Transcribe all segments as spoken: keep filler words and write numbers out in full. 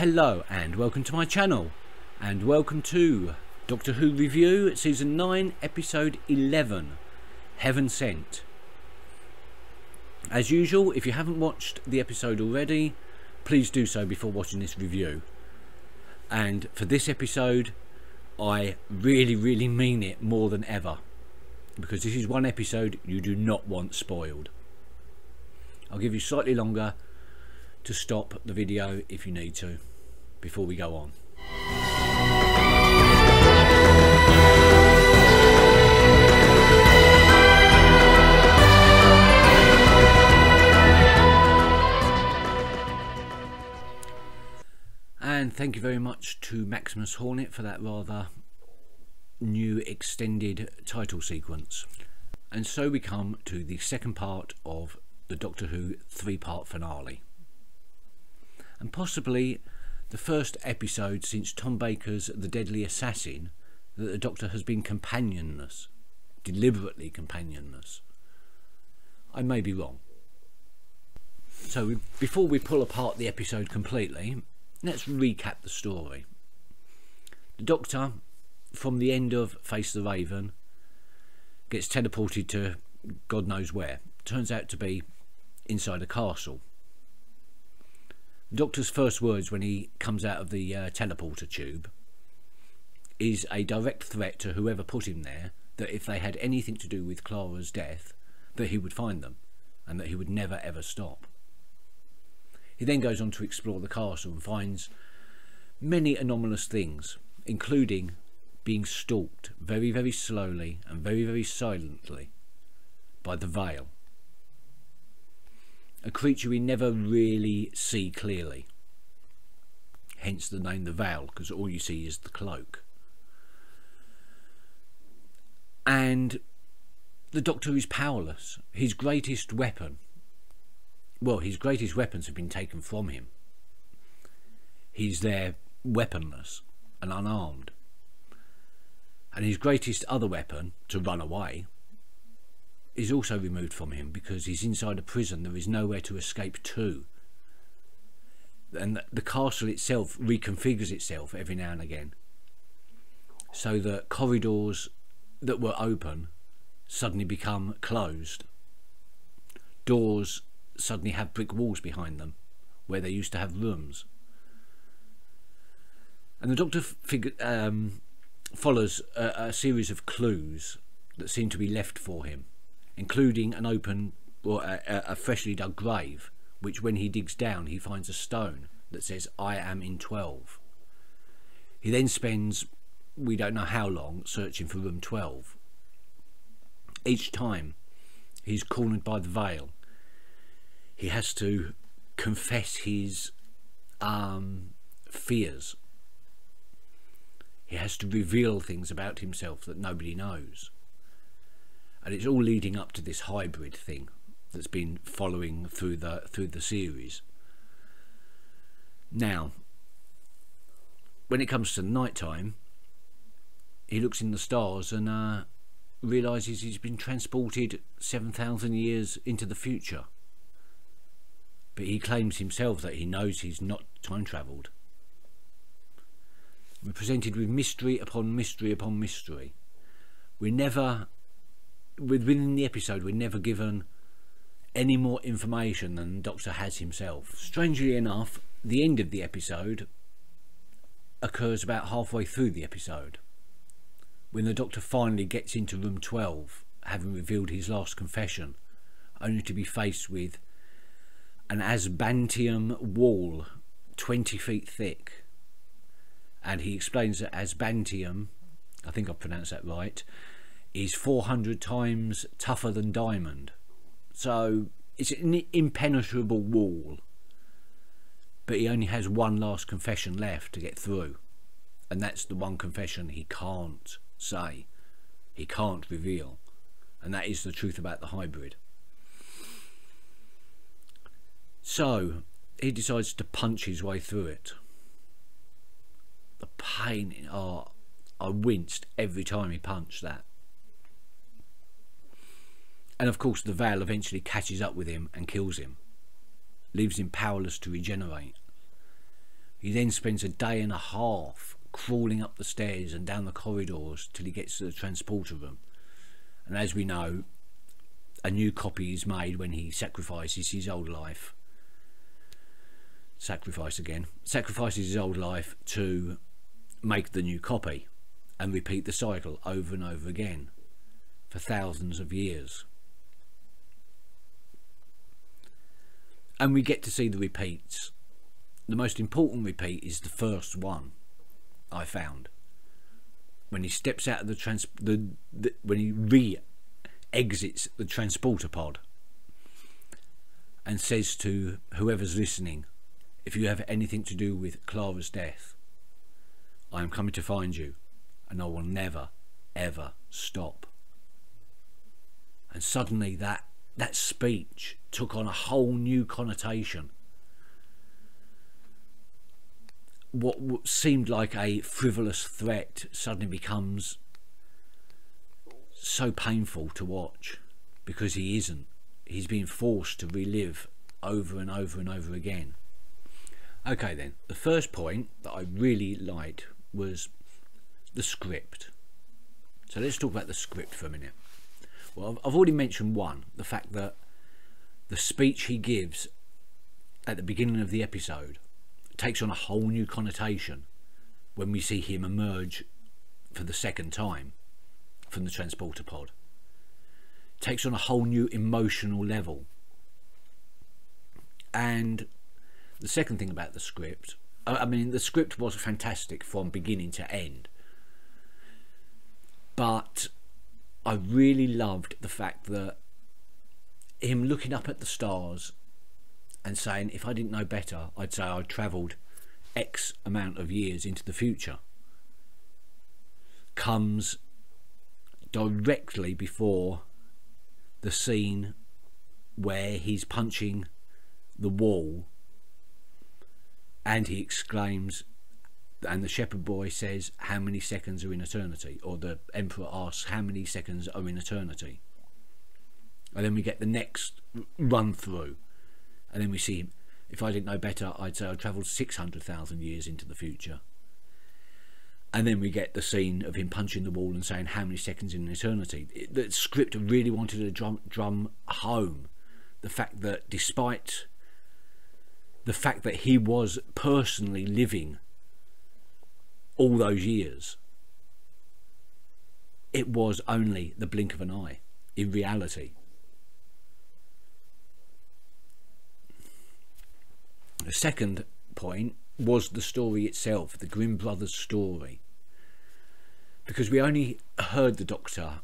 Hello and welcome to my channel, and welcome to Doctor Who Review Season nine Episode eleven, Heaven Sent. As usual, if you haven't watched the episode already, please do so before watching this review. And for this episode, I really really mean it more than ever, because this is one episode you do not want spoiled. I'll give you slightly longer to stop the video if you need to before we go on. And thank you very much to Maximus Hornet for that rather new extended title sequence. And so we come to the second part of the Doctor Who three-part finale, and possibly the first episode since Tom Baker's The Deadly Assassin that the Doctor has been companionless, deliberately companionless. I may be wrong. So we, before we pull apart the episode completely, let's recap the story. The Doctor, from the end of Face the Raven, gets teleported to God knows where. Turns out to be inside a castle. Doctor's first words when he comes out of the uh, teleporter tube is a direct threat to whoever put him there that if they had anything to do with Clara's death, that he would find them and that he would never ever stop. He then goes on to explore the castle and finds many anomalous things, including being stalked very very slowly and very very silently by the Veil, a creature we never really see clearly, hence the name the Veil, because all you see is the cloak. And the Doctor is powerless. His greatest weapon, well, his greatest weapons have been taken from him. He's there weaponless and unarmed, and his greatest other weapon, to run away, is also removed from him because he's inside a prison. There is nowhere to escape to, and the castle itself reconfigures itself every now and again so that corridors that were open suddenly become closed, doors suddenly have brick walls behind them where they used to have rooms. And the Doctor figure, um, follows a, a series of clues that seem to be left for him, including an open or a, a freshly dug grave, which when he digs down he finds a stone that says I am in twelve. He then spends we don't know how long searching for room twelve. Each time he's cornered by the Veil, he has to confess his um, fears. He has to reveal things about himself that nobody knows. And it's all leading up to this hybrid thing that's been following through the through the series. Now, when it comes to night time, he looks in the stars and uh, realises he's been transported seven thousand years into the future. But he claims himself that he knows he's not time travelled. We're presented with mystery upon mystery upon mystery. We never... Within the episode we're never given any more information than the Doctor has himself. Strangely enough, the end of the episode occurs about halfway through the episode, when the Doctor finally gets into room twelve, having revealed his last confession, only to be faced with an Asbantium wall twenty feet thick. And he explains that Asbantium, I think I've pronounced that right, is four hundred times tougher than diamond, so it's an impenetrable wall. But he only has one last confession left to get through, and that's the one confession he can't say, he can't reveal, and that is the truth about the hybrid. So he decides to punch his way through it. The pain in oh, I winced every time he punched that. And of course the Veil eventually catches up with him and kills him, leaves him powerless to regenerate. He then spends a day and a half crawling up the stairs and down the corridors till he gets to the transporter room. And as we know, a new copy is made when he sacrifices his old life. Sacrifice again. Sacrifices his old life to make the new copy, and repeat the cycle over and over again for thousands of years. And we get to see the repeats. The most important repeat is the first one, I found, when he steps out of the trans the, the when he re-exits the transporter pod and says to whoever's listening, if you have anything to do with Clara's death, I am coming to find you, and I will never ever stop. And suddenly that that speech took on a whole new connotation. What seemed like a frivolous threat suddenly becomes so painful to watch, because he isn't. He's being forced to relive over and over and over again. Okay then, the first point that I really liked was the script. So let's talk about the script for a minute. Well, I've already mentioned one, the fact that the speech he gives at the beginning of the episode takes on a whole new connotation when we see him emerge for the second time from the transporter pod. Takes on a whole new emotional level. And the second thing about the script, I mean, the script was fantastic from beginning to end, but I really loved the fact that him looking up at the stars and saying, if I didn't know better, I'd say I'd travelled X amount of years into the future, comes directly before the scene where he's punching the wall and he exclaims, and the shepherd boy says, how many seconds are in eternity? Or the emperor asks, how many seconds are in eternity? And then we get the next run through, and then we see him, if I didn't know better, I'd say I travelled six hundred thousand years into the future. And then we get the scene of him punching the wall and saying, how many seconds in eternity? It, the script really wanted to drum, drum home the fact that despite the fact that he was personally living all those years, it was only the blink of an eye in reality. The second point was the story itself, the Grimm Brothers story, because we only heard the Doctor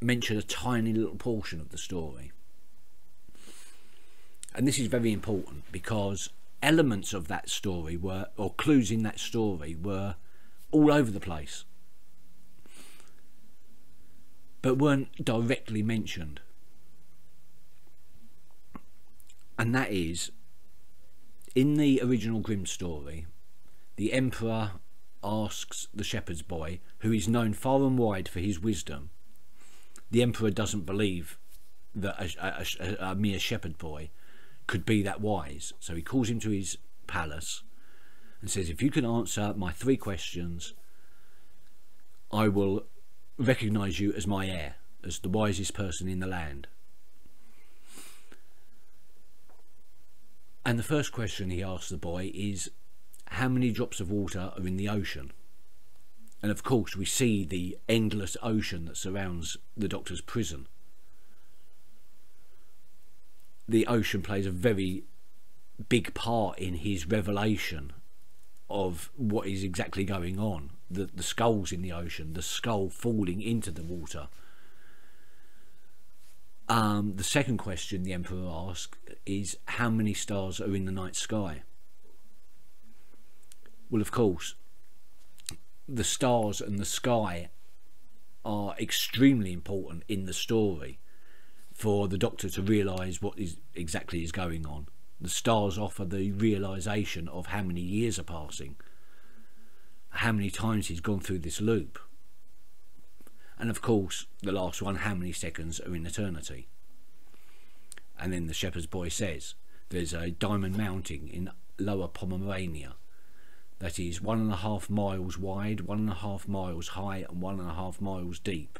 mention a tiny little portion of the story. And this is very important, because elements of that story were, or clues in that story were, all over the place, but weren't directly mentioned. And that is, in the original Grimm story, the emperor asks the shepherd's boy, who is known far and wide for his wisdom, the emperor doesn't believe that a, a, a, a mere shepherd boy could be that wise, so he calls him to his palace and says, if you can answer my three questions, I will recognize you as my heir, as the wisest person in the land. And the first question he asks the boy is, how many drops of water are in the ocean? And of course we see the endless ocean that surrounds the Doctor's prison. The ocean plays a very big part in his revelation of what is exactly going on. The, the skulls in the ocean, the skull falling into the water. Um, the second question the emperor asks is, how many stars are in the night sky? Well, of course, the stars and the sky are extremely important in the story for the Doctor to realise what is exactly is going on. The stars offer the realisation of how many years are passing, how many times he's gone through this loop. And of course, the last one, how many seconds are in eternity? And then the shepherd's boy says, there's a diamond mountain in Lower Pomerania, that is one and a half miles wide, one and a half miles high and one and a half miles deep.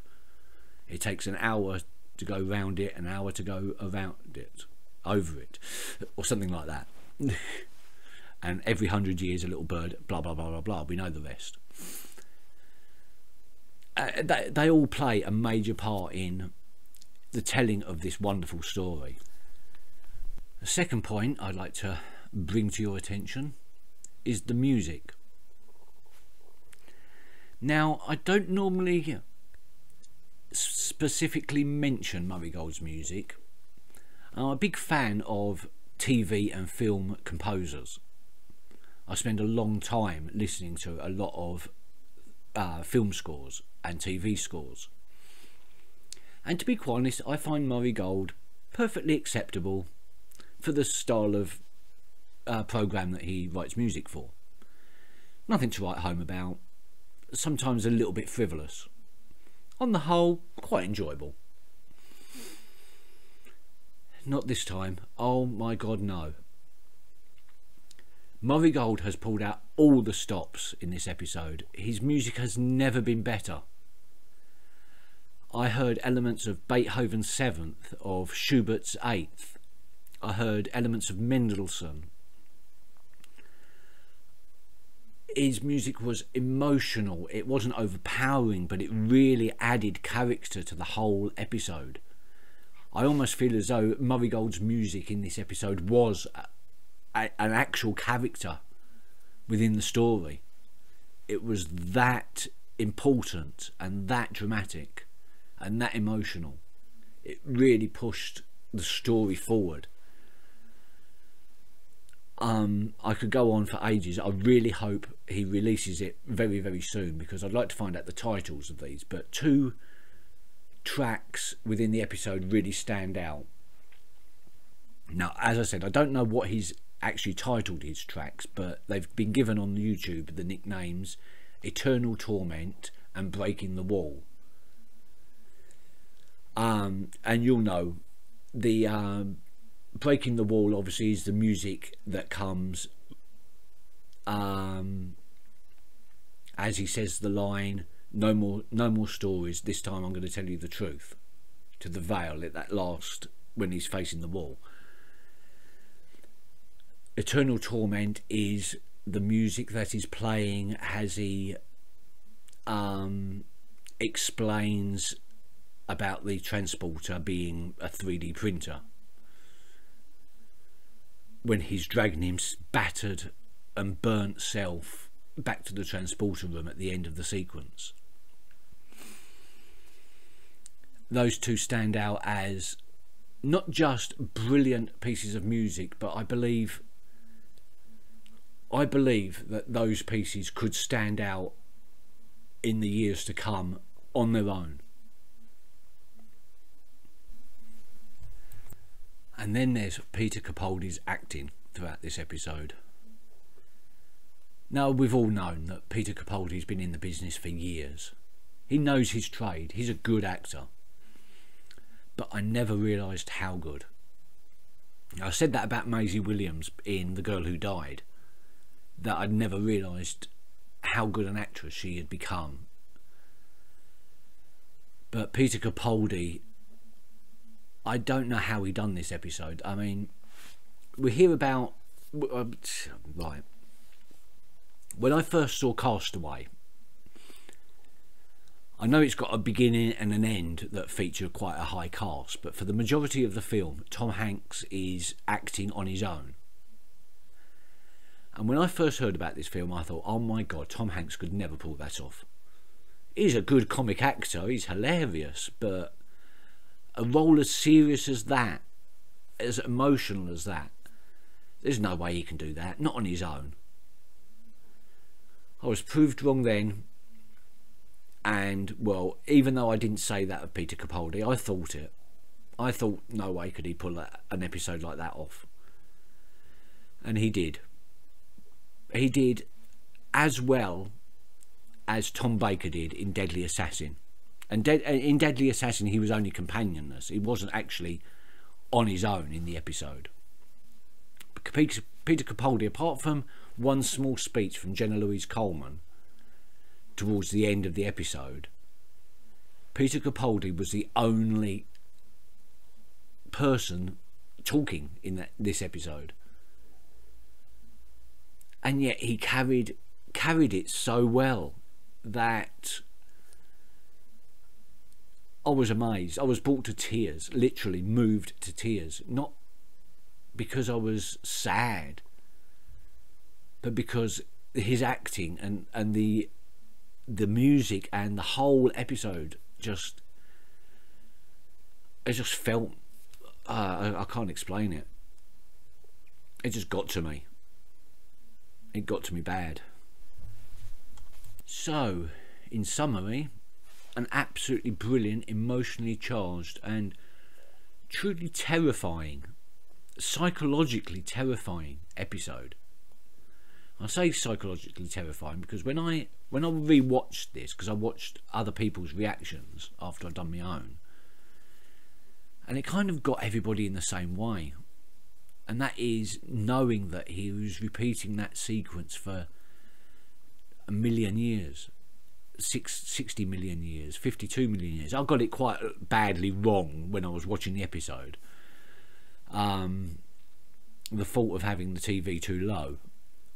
It takes an hour to go round it, an hour to go around it, over it, or something like that. And every hundred years a little bird, blah blah blah blah blah, we know the rest. Uh, they, they all play a major part in the telling of this wonderful story. The second point I'd like to bring to your attention is the music. Now, I don't normally specifically mention Murray Gold's music. I'm a big fan of T V and film composers. I spend a long time listening to a lot of uh, film scores and T V scores, and to be quite honest, I find Murray Gold perfectly acceptable for the style of uh, program that he writes music for. Nothing to write home about, sometimes a little bit frivolous. On the whole, quite enjoyable. Not this time, oh my god, no. Murray Gold has pulled out all the stops in this episode. His music has never been better. I heard elements of Beethoven's seventh, of Schubert's eighth. I heard elements of Mendelssohn. His music was emotional. It wasn't overpowering, but it really added character to the whole episode. I almost feel as though Murray Gold's music in this episode was a, a, an actual character within the story. It was that important and that dramatic and that emotional. It really pushed the story forward. Um, I could go on for ages. I really hope he releases it very very soon, because I'd like to find out the titles of these, but two tracks within the episode really stand out. Now, as I said, I don't know what he's actually titled his tracks, but they've been given on YouTube the nicknames Eternal Torment and Breaking the Wall. Um, and you'll know the um, Breaking the Wall obviously is the music that comes um, as he says the line, no more no more stories, this time I'm going to tell you the truth, to the veil at that last, when he's facing the wall. Eternal Torment is the music that is playing as he um, explains about the transporter being a three D printer, when he's dragging him battered and burnt self back to the transporter room at the end of the sequence. Those two stand out as not just brilliant pieces of music, but I believe I believe that those pieces could stand out in the years to come on their own. And then there's Peter Capaldi's acting throughout this episode. Now, we've all known that Peter Capaldi's been in the business for years. He knows his trade, he's a good actor. But I never realised how good. I said that about Maisie Williams in The Girl Who Died, that I'd never realised how good an actress she had become. But Peter Capaldi, I don't know how he done this episode. I mean, we hear about, right, when I first saw Castaway, I know it's got a beginning and an end that feature quite a high cast, but for the majority of the film, Tom Hanks is acting on his own. And when I first heard about this film, I thought, oh my god, Tom Hanks could never pull that off. He's a good comic actor, he's hilarious, but a role as serious as that, as emotional as that, there's no way he can do that, not on his own. I was proved wrong then, and well, even though I didn't say that of Peter Capaldi, I thought it. I thought no way could he pull an episode like that off, and he did. He did as well as Tom Baker did in Deadly Assassin. And De in Deadly Assassin he was only companionless, he wasn't actually on his own in the episode. Peter Peter Capaldi, apart from one small speech from Jenna Louise Coleman towards the end of the episode, Peter Capaldi was the only person talking in that, this episode, and yet he carried carried it so well that I was amazed. I was brought to tears, literally moved to tears, not because I was sad, but because his acting and and the the music and the whole episode just, it just felt, uh, I, I can't explain it. It just got to me. It got to me bad. So, in summary, an absolutely brilliant, emotionally charged and truly terrifying, psychologically terrifying episode. I say psychologically terrifying because when I when I re-watched this, because I watched other people's reactions after I'd done my own, and it kind of got everybody in the same way, and that is knowing that he was repeating that sequence for a million years, six, sixty million years, fifty-two million years. I got it quite badly wrong when I was watching the episode. Um, the fault of having the T V too low,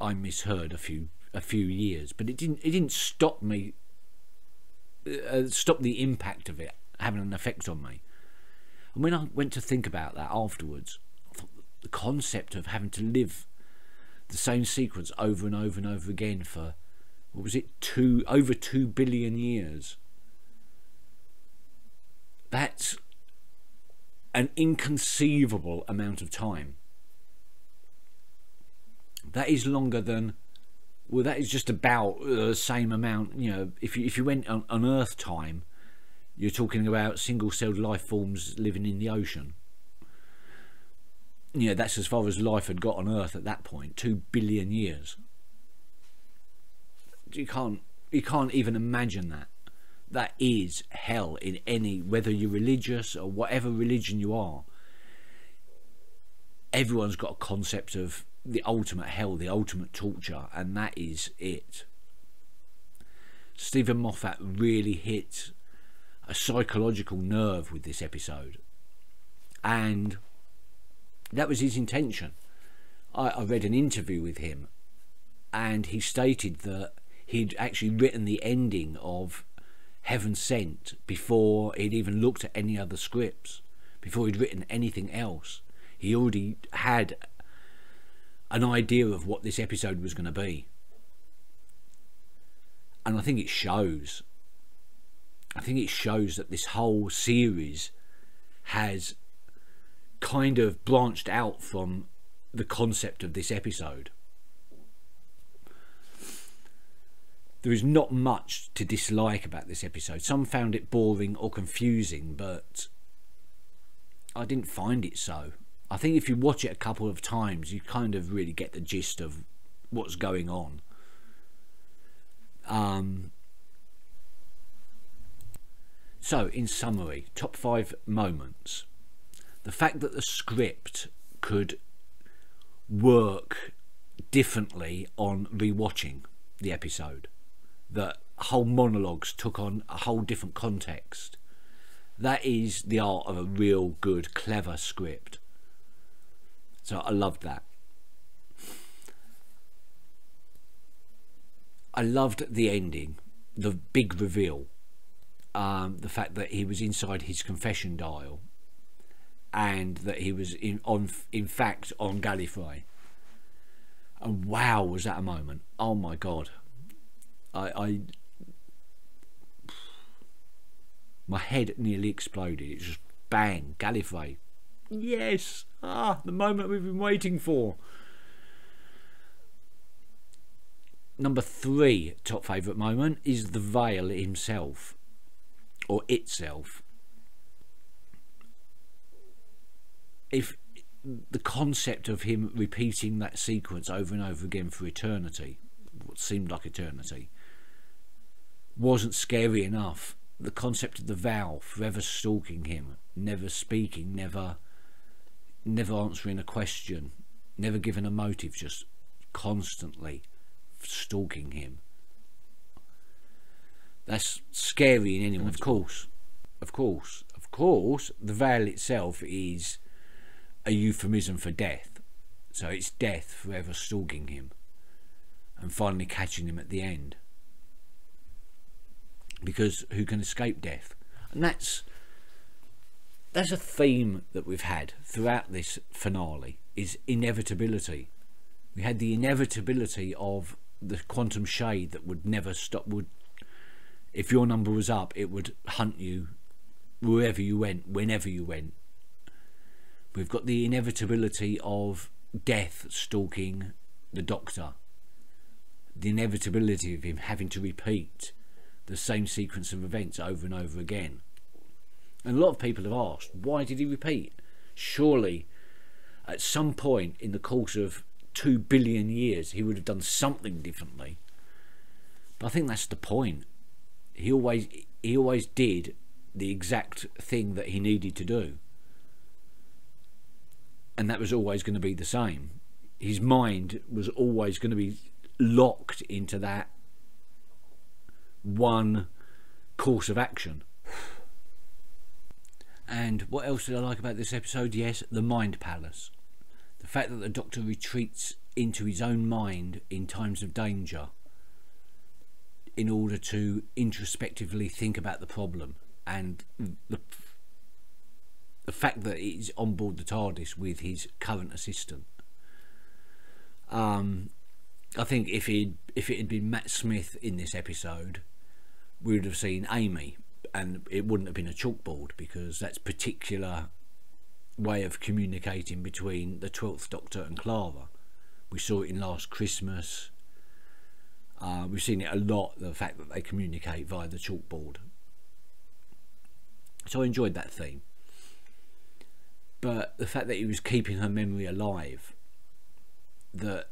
I misheard a few a few years, but it didn't it didn't stop me uh, stop the impact of it having an effect on me. And when I went to think about that afterwards, I thought the concept of having to live the same sequence over and over and over again for, what was it, two over two billion years? That's an inconceivable amount of time. That is longer than, well, that is just about the same amount, you know, if you, if you went on, on Earth time, you're talking about single-celled life forms living in the ocean. You know, that's as far as life had got on Earth at that point, two billion years. You can't, you can't even imagine that. That is hell in any, whether you're religious or whatever religion you are. Everyone's got a concept of the ultimate hell, the ultimate torture, and that is it. Steven Moffat really hit a psychological nerve with this episode, and that was his intention. I, I read an interview with him, and he stated that he'd actually written the ending of Heaven Sent before he'd even looked at any other scripts, before he'd written anything else. He already had an idea of what this episode was going to be, and I think it shows. I think it shows that this whole series has kind of branched out from the concept of this episode. There is not much to dislike about this episode. Some found it boring or confusing, but I didn't find it so. I think if you watch it a couple of times, you kind of really get the gist of what's going on. Um, so, in summary, top five moments. The fact that the script could work differently on rewatching the episode, that whole monologues took on a whole different context. That is the art of a real good, clever script. So I loved that. I loved the ending, the big reveal, um, the fact that he was inside his confession dial, and that he was in on in fact on Gallifrey. And wow, was that a moment! Oh my god, I, I my head nearly exploded. It just bang, Gallifrey. Yes, ah, the moment we've been waiting for. Number three top favourite moment is the veil himself, or itself. If the concept of him repeating that sequence over and over again for eternity, what seemed like eternity, wasn't scary enough, the concept of the veil forever stalking him, never speaking, never never answering a question, never given a motive, just constantly stalking him. That's scary in anyone. Of course, of course, of course, the veil itself is a euphemism for death, so it's death forever stalking him and finally catching him at the end, because who can escape death? And that's that's a theme that we've had throughout this finale, is inevitability. We had the inevitability of the quantum shade that would never stop, would, if your number was up, it would hunt you wherever you went, whenever you went. We've got the inevitability of death stalking the Doctor, the inevitability of him having to repeat the same sequence of events over and over again. And a lot of people have asked, why did he repeat? Surely at some point in the course of two billion years he would have done something differently. But I think that's the point. He always he always did the exact thing that he needed to do, and that was always going to be the same. His mind was always going to be locked into that one course of action. And what else did I like about this episode? Yes, the Mind Palace. The fact that the Doctor retreats into his own mind in times of danger in order to introspectively think about the problem, and the, the fact that he's on board the TARDIS with his current assistant. Um, I think if he'd, if it had been Matt Smith in this episode, we would have seen Amy, and it wouldn't have been a chalkboard, because that's a particular way of communicating between the twelfth Doctor and Clara. We saw it in Last Christmas. Uh, we've seen it a lot, the fact that they communicate via the chalkboard. So I enjoyed that theme. But the fact that he was keeping her memory alive, that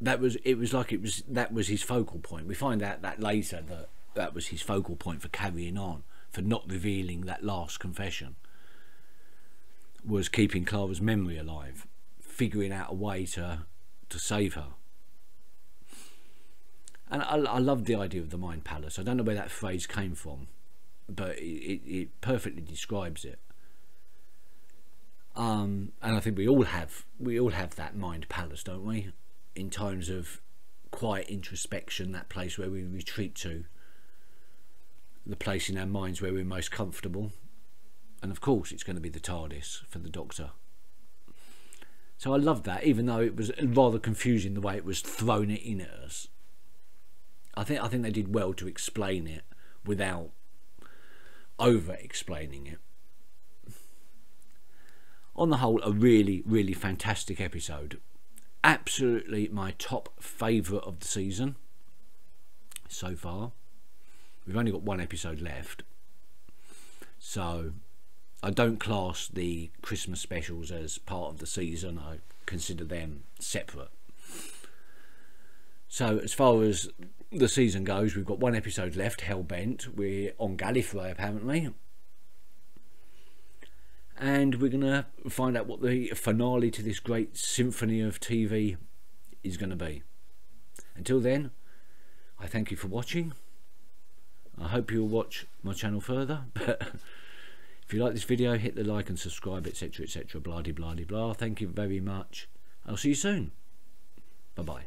that was it was like it was that was his focal point. We find out that later that that was his focal point for carrying on, for not revealing that last confession, was keeping Clara's memory alive, figuring out a way to to save her. And I, I love the idea of the Mind Palace. I don't know where that phrase came from, but it, it perfectly describes it. Um, and I think we all have we all have that Mind Palace, don't we? In times of quiet introspection, that place where we retreat to, the place in our minds where we're most comfortable. And of course it's going to be the TARDIS for the Doctor. So I love that, even though it was rather confusing the way it was thrown in at us. I think I think they did well to explain it without over explaining it. On the whole, a really, really fantastic episode. Absolutely my top favourite of the season so far. We've only got one episode left, so I don't class the Christmas specials as part of the season. I consider them separate. So as far as the season goes, we've got one episode left, Hell Bent. We're on Gallifrey apparently, and we're going to find out what the finale to this great symphony of T V is going to be. Until then, I thank you for watching. I hope you'll watch my channel further, but if you like this video, hit the like and subscribe, etc, etc, blah de blah de blah. Thank you very much. I'll see you soon. Bye bye.